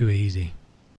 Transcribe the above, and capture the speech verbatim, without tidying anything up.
too easy.